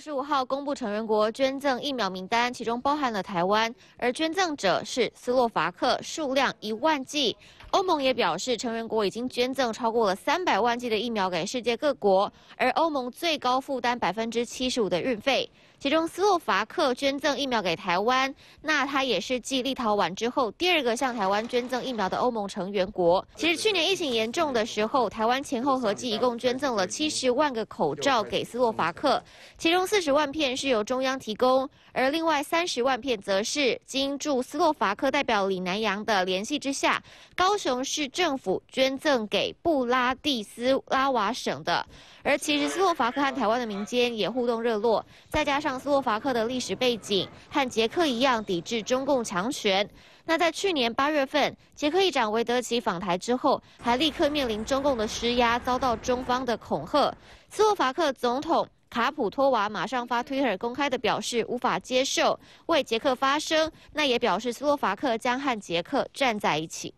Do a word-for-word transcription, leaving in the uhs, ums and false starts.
十五号公布成员国捐赠疫苗名单，其中包含了台湾，而捐赠者是斯洛伐克，数量一万剂。欧盟也表示，成员国已经捐赠超过了三百万剂的疫苗给世界各国，而欧盟最高负担百分之七十五的运费。其中，斯洛伐克捐赠疫苗给台湾，那它也是继立陶宛之后第二个向台湾捐赠疫苗的欧盟成员国。其实，去年疫情严重的时候，台湾前后合计一共捐赠了七十万个口罩给斯洛伐克。 其中四十万片是由中央提供，而另外三十万片则是经驻斯洛伐克代表李南洋的联系之下，高雄市政府捐赠给布拉蒂斯拉瓦省的。而其实斯洛伐克和台湾的民间也互动热络，再加上斯洛伐克的历史背景和捷克一样抵制中共强权。 那在去年八月份，捷克议长维德奇访台之后，还立刻面临中共的施压，遭到中方的恐吓。斯洛伐克总统卡普托娃马上发推特公开的表示无法接受，为捷克发声，那也表示斯洛伐克将和捷克站在一起。